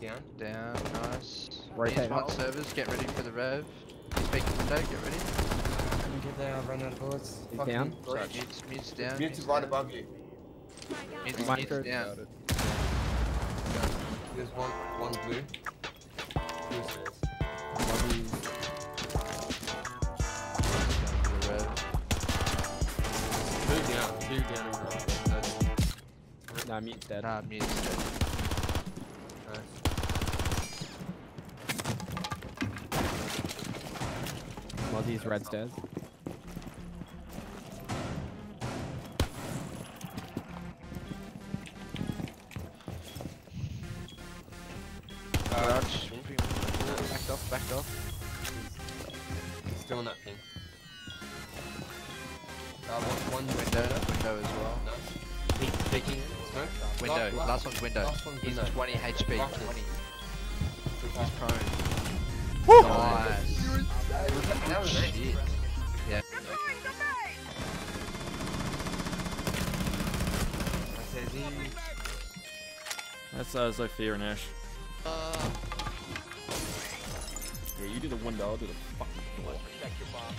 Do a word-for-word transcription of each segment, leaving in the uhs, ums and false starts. Down. Down, nice. Right hand up. Servers, get ready for the rev. Speak to the deck, get ready. Let me get there, I'll run out of bullets. He's Fuck down. Sorry, mutes, mutes down. Mutes is right above you. Mutes, mutes, mutes down. down. There's one, one blue. Two down and right. Nah, mute's dead. Nah, mute's dead. Nice. Muzzy's red up. Stairs. Uh, backed off, backed off. He's still in that thing. Uh, one, one window, window as well. No. He's picking smoke. Window, last, last, last one's window. Last one's He's window. twenty H P. Last twenty. He's prone. Woo! Nice. You're insane. That was shit. It. Yeah. That's uh, Zofia Nash. Uh, yeah, you do the window, I'll do the fucking door. Check your bomb.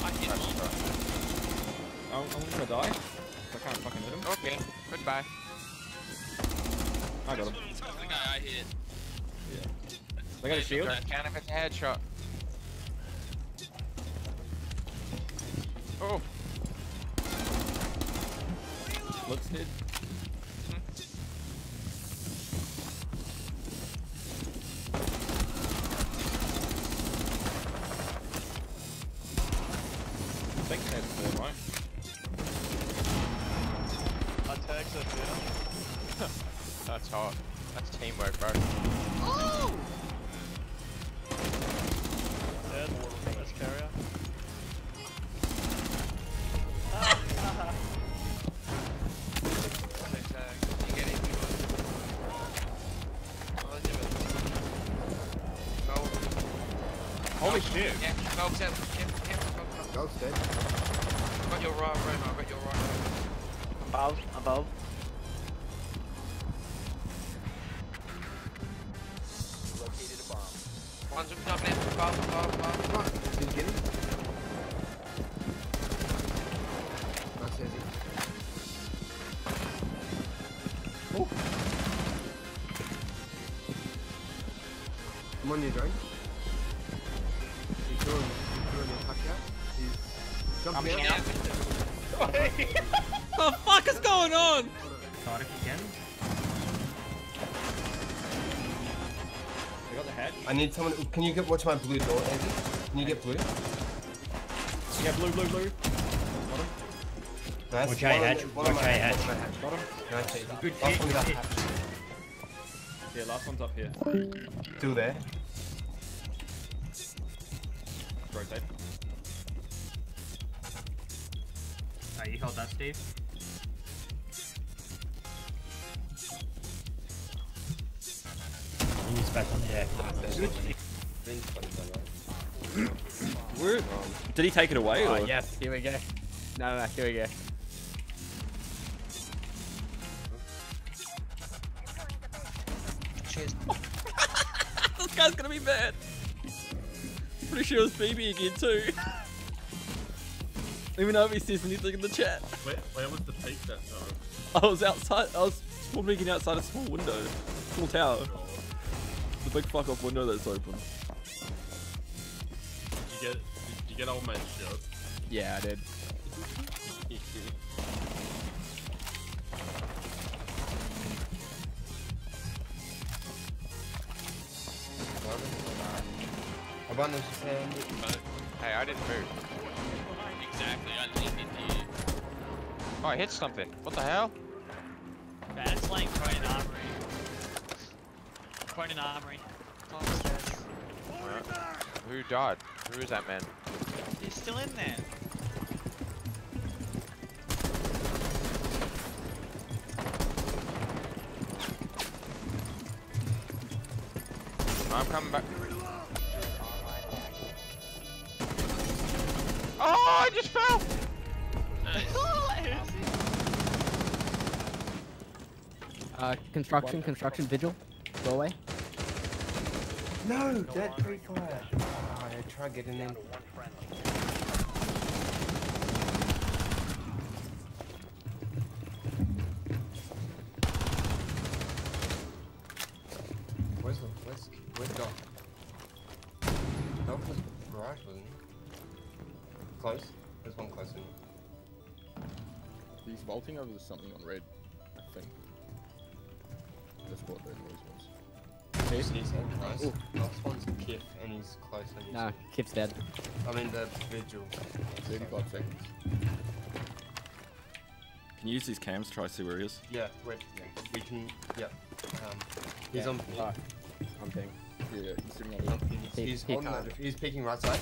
I'm, I'm gonna die. I can't fucking hit him. Okay, goodbye. I got him. The guy I hit. Yeah. They got a shield. Count if it's a headshot. Oh. Looks hit. I think that's third, right? My tags are down. That's hard. That's teamwork, bro. Oh! Dead. Let's carry out. Ah! You get it. Holy shit! Yeah, go set. Go set. I've got your right right now, I've got your right now. Above, above. Located a bomb. One's up, down, left, above, above, above. Come on, did you get him? Nice, easy. Oh! I'm on your drone. He's doing, he's doing your puck out. He's jumping I'm out. What the fuck is going on? Start again. I got the head. I need someone. Can you get watch my blue door, Andy? Can you get blue? Yeah, blue, blue, blue. Got him. Nice. Watch A hatch. Watch A hatch. Got him. Nice. Good hit. Last one's up here. Yeah, last one's up here. Still there. Rotate. Alright, you held that, Steve. He's back on the deck. Where? Did he take it away? Oh, or? Yes, here we go. No, no, here we go. Cheers. This guy's gonna be bad. Pretty sure it was B B again too. Even though he says anything in the chat. Where, where was the peak that time? I was outside, I was spawn peeking outside a small window. Small tower. Oh. The big fuck off window that's open. Did you get, did you get old mate's shield? Yeah, I did. Hey, I didn't move. Exactly, I leaned into you. Oh, I hit something. What the hell? That's like quite an armory. Quite an armory. Where, who died? Who is that man? He's still in there. I'm coming back. Oh, I just fell! Nice. Uh, construction, construction, vigil. Go away. No, no dead pre fire. Oh, I tried getting in. Where's the where's where's Doc? Doc was right, wasn't he? Close. There's one close in. He's vaulting over to something on red, I think. That's what that noise was. He's, he's close. Ooh. Last one's Kif, and he's close. And nah, Kif's dead. I mean the vigil. thirty-five seconds. Can you use these cams to try to see where he is? Yeah, red. Yeah. We can, yeah. Um, he's yeah. on ping. Right. On ping. Yeah, he's sitting on the ping. He's, he's, he on the, he's peeking right side.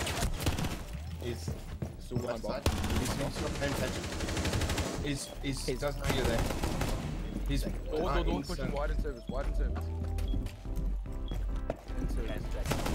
He's still right side. He's, he's not paying attention. He's, he's, he's doesn't know you're there. He's door, door, door, pushing wide in service, wide in service. In service.